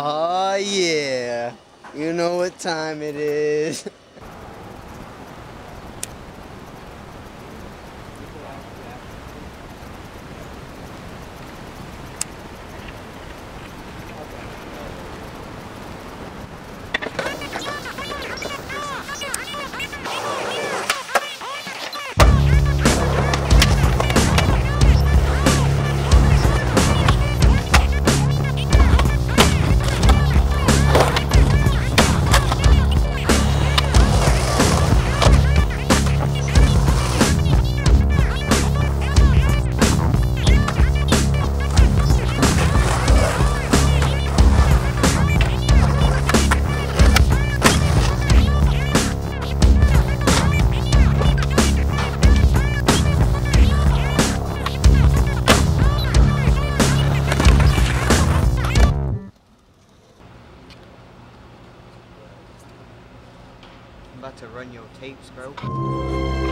Oh yeah, you know what time it is. I'm about to run your tapes, bro.